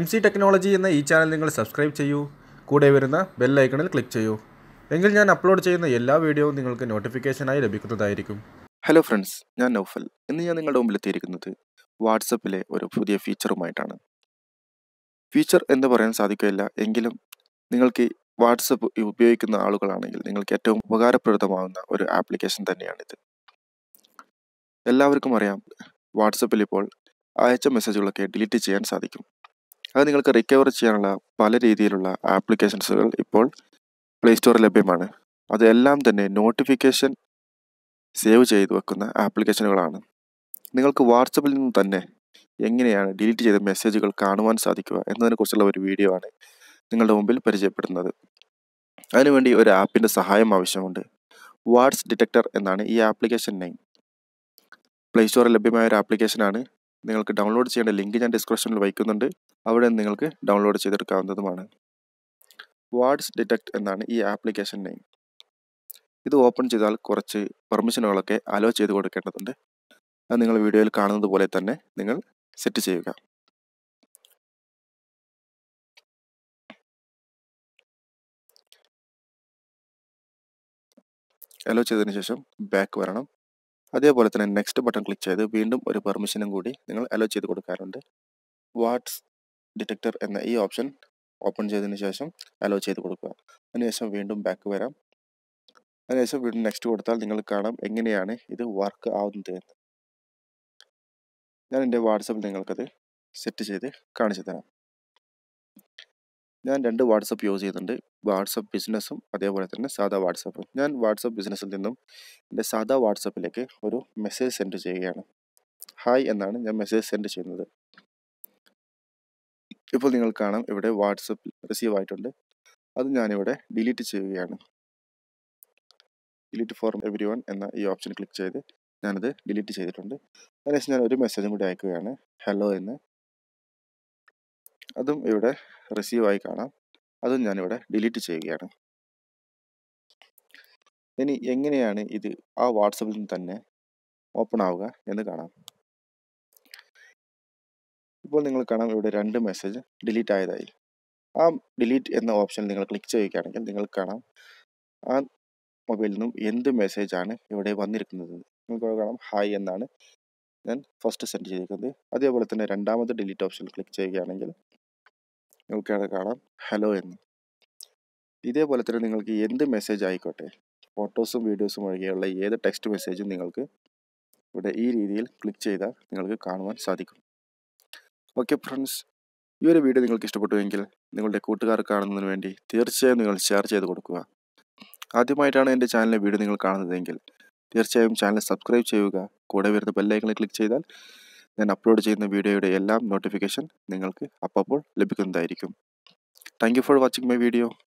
MC technology in the e channel subscribe to you, code the bell icon click to you. England upload in the yellow video notification. Hello friends, I am Naufal. In the Yangal WhatsApp or feature of feature in the Varans Adikella, Engilum, Ningalki, WhatsApp, Ubik in the Alukalanil, Ningalketum, Bagara Pradamana or application than Yanit. എല്ലാവർക്കും അറിയാം വാട്ട്സ്ആപ്പിൽ ഇപ്പോൾ അയച്ച മെസ്സേജുകളൊക്കെ delete ചെയ്യാൻ സാധിക്കും. അത് നിങ്ങൾക്ക് recover ചെയ്യാനുള്ള പല രീതിയിലുള്ള ആപ്ലിക്കേഷൻസുകൾ ഇപ്പോൾ പ്ലേ സ്റ്റോറിൽ ലഭ്യമാണ്. അതെല്ലാം തന്നെ നോട്ടിഫിക്കേഷൻ സേവ് ചെയ്തു വെക്കുന്ന ആപ്ലിക്കേഷനുകളാണ്. നിങ്ങൾക്ക് വാട്ട്സ്ആപ്പിൽ നിന്ന് തന്നെ എങ്ങനെയാണ് ഡിലീറ്റ് ചെയ്ത മെസ്സേജുകൾ കാണുവാൻ സാധിക്കുക എന്നതിനെക്കുറിച്ചുള്ള ഒരു വീഡിയോ ആണ് നിങ്ങളുടെ മുമ്പിൽ പരിചയപ്പെടുന്നത്. അതിനുവേണ്ടി ഒരു ആപ്പിൻ്റെ സഹായം ആവശ്യമുണ്ട്. വാട്ട്സ് ഡിറ്റക്ടർ എന്നാണ് ഈ ആപ്ലിക്കേഷൻ നെയിം. Play Store ലഭ്യമായ ഒരു ആപ്ലിക്കേഷനാണ്. നിങ്ങൾക്ക് ഡൗൺലോഡ് ചെയ്യേണ്ട ലിങ്ക് ഞാൻ ഡിസ്ക്രിപ്ഷനിൽ വയ്ക്കുന്നുണ്ട്. അവിടെ നിങ്ങൾക്ക് ഡൗൺലോഡ് ചെയ്തെടുക്കാവുന്നതുമാണ്. വാട്ട്സ് ഡിറ്റക്ട് എന്നാണ് ഈ ആപ്ലിക്കേഷൻ നെയിം. ഇത് ഓപ്പൺ ചെയ്താൽ കുറച്ച് പെർമിഷനുകളൊക്കെ അലോ ചെയ്ത് കൊടുക്കേണ്ടതുണ്ട്. അത് നിങ്ങൾ വീഡിയോയിൽ കാണുന്നത് പോലെ തന്നെ നിങ്ങൾ സെറ്റ് ചെയ്യുക. അലോ ചെയ്തതിന് ശേഷം ബാക്ക് വരണം. അതേപോലെ തന്നെ നെക്സ്റ്റ് ബട്ടൺ ക്ലിക്ക് ചെയ്ത് വീണ്ടും ഒരു പെർമിഷനും കൂടി നിങ്ങൾ അലോ ചെയ്ത് കൊടുക്കാറുണ്ട്. വാട്ട്സ് ഡിറ്റക്ടർ എന്ന ഈ ഓപ്ഷൻ ഓപ്പൺ ചെയ്തതിന് ശേഷം അലോ ചെയ്ത് കൊടുക്കുക. അതിനുശേഷം വീണ്ടും ബാക്ക് വരാം. അതിനുശേഷം വീണ്ടും നെക്സ്റ്റ് കൊടുത്താൽ നിങ്ങൾ കാണാം എങ്ങനെയാണ് ഇത് വർക്ക് ആവുന്നത് എന്ന്. ഞാൻ എൻ്റെ വാട്സപ്പിൽ നിങ്ങൾക്കത് സെറ്റ് ചെയ്ത് കാണിച്ചു തരാം. ഞാൻ രണ്ട് വാട്സപ്പ് യൂസ് ചെയ്യുന്നുണ്ട്, വാട്സപ്പ് ബിസിനസ്സും അതേപോലെ തന്നെ സാധാ വാട്സപ്പും. ഞാൻ വാട്സപ്പ് ബിസിനസ്സിൽ നിന്നും എൻ്റെ സാധാ വാട്സപ്പിലേക്ക് ഒരു മെസ്സേജ് സെൻഡ് ചെയ്യുകയാണ്. ഹായ് എന്നാണ് ഞാൻ മെസ്സേജ് സെൻഡ് ചെയ്യുന്നത്. ഇപ്പോൾ നിങ്ങൾ കാണാം ഇവിടെ വാട്സപ്പ് റിസീവ് ആയിട്ടുണ്ട്. അത് ഞാനിവിടെ ഡിലീറ്റ് ചെയ്യുകയാണ്. ഡിലീറ്റ് ഫോർ എവരി വൺ എന്ന ഈ ഓപ്ഷൻ ക്ലിക്ക് ചെയ്ത് ഞാനത് ഡിലീറ്റ് ചെയ്തിട്ടുണ്ട്. അതിനുശേഷം ഞാൻ ഒരു മെസ്സേജും കൂടി അയക്കുകയാണ്, ഹലോ എന്ന്. അതും ഇവിടെ റിസീവായി കാണാം. അതും ഞാനിവിടെ ഡിലീറ്റ് ചെയ്യുകയാണ്. ഇനി എങ്ങനെയാണ് ഇത് ആ വാട്സപ്പിൽ നിന്ന് തന്നെ ഓപ്പൺ ആവുക എന്ന് കാണാം. ഇപ്പോൾ നിങ്ങൾ കാണാം ഇവിടെ രണ്ട് മെസ്സേജ് ഡിലീറ്റ് ആയതായി. ആ ഡിലീറ്റ് എന്ന ഓപ്ഷൻ നിങ്ങൾ ക്ലിക്ക് ചെയ്യുകയാണെങ്കിൽ നിങ്ങൾ കാണാം ആ മൊബൈലിൽ നിന്നും എന്ത് മെസ്സേജാണ് ഇവിടെ വന്നിരിക്കുന്നത്. നിങ്ങൾക്ക് കാണാം ഹായ് എന്നാണ് ഞാൻ ഫസ്റ്റ് സെൻഡ് ചെയ്തിരിക്കുന്നത്. അതേപോലെ തന്നെ രണ്ടാമത്തെ ഡിലീറ്റ് ഓപ്ഷൻ ക്ലിക്ക് ചെയ്യുകയാണെങ്കിൽ നിങ്ങൾക്കത് കാണാം ഹലോ എന്ന്. ഇതേപോലെ തന്നെ നിങ്ങൾക്ക് എന്ത് മെസ്സേജ് ആയിക്കോട്ടെ, ഫോട്ടോസും വീഡിയോസും ഒഴികെയുള്ള ഏത് ടെക്സ്റ്റ് മെസ്സേജും നിങ്ങൾക്ക് ഇവിടെ ഈ രീതിയിൽ ക്ലിക്ക് ചെയ്താൽ നിങ്ങൾക്ക് കാണുവാൻ സാധിക്കും. ഓക്കെ ഫ്രണ്ട്സ്, ഈ ഒരു വീഡിയോ നിങ്ങൾക്ക് ഇഷ്ടപ്പെട്ടുവെങ്കിൽ നിങ്ങളുടെ കൂട്ടുകാർ കാണുന്നതിന് വേണ്ടി തീർച്ചയായും നിങ്ങൾ ഷെയർ ചെയ്ത് കൊടുക്കുക. ആദ്യമായിട്ടാണ് എൻ്റെ ചാനലിലെ വീഡിയോ നിങ്ങൾ കാണുന്നതെങ്കിൽ തീർച്ചയായും ചാനൽ സബ്സ്ക്രൈബ് ചെയ്യുക. കൂടെ വരുന്ന ബെല്ലൈക്കണിൽ ക്ലിക്ക് ചെയ്താൽ ഞാൻ അപ്ലോഡ് ചെയ്യുന്ന വീഡിയോയുടെ എല്ലാം നോട്ടിഫിക്കേഷൻ നിങ്ങൾക്ക് അപ്പോൾ ലഭിക്കുന്നതായിരിക്കും. Thank you for watching my video.